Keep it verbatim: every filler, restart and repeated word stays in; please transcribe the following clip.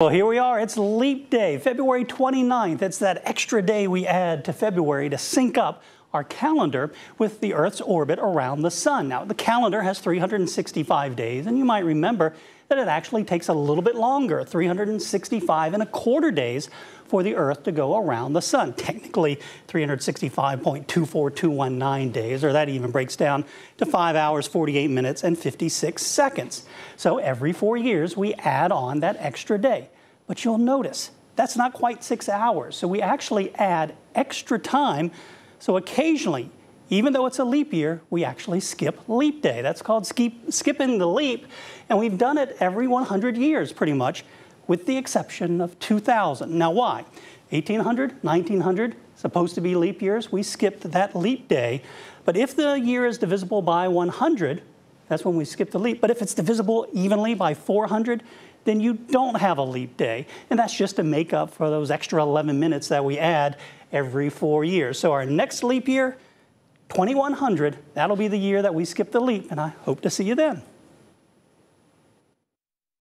Well, here we are. It's Leap Day, February twenty-ninth. It's that extra day we add to February to sync up our calendar with the Earth's orbit around the sun. Now, the calendar has three hundred sixty-five days, and you might remember that it actually takes a little bit longer, three hundred sixty-five and a quarter days, for the Earth to go around the sun. Technically, three hundred sixty-five point two four two one nine days, or that even breaks down to five hours, forty-eight minutes, and fifty-six seconds. So every four years, we add on that extra day. But you'll notice that's not quite six hours. So we actually add extra time. So occasionally, even though it's a leap year, we actually skip leap day. That's called skip, skipping the leap. And we've done it every one hundred years, pretty much, with the exception of two thousand. Now why? eighteen hundred, nineteen hundred, supposed to be leap years. We skipped that leap day. But if the year is divisible by one hundred, that's when we skip the leap. But if it's divisible evenly by four hundred, then you don't have a leap day. And that's just to make up for those extra eleven minutes that we add every four years. So our next leap year, twenty-one hundred, that'll be the year that we skip the leap, and I hope to see you then.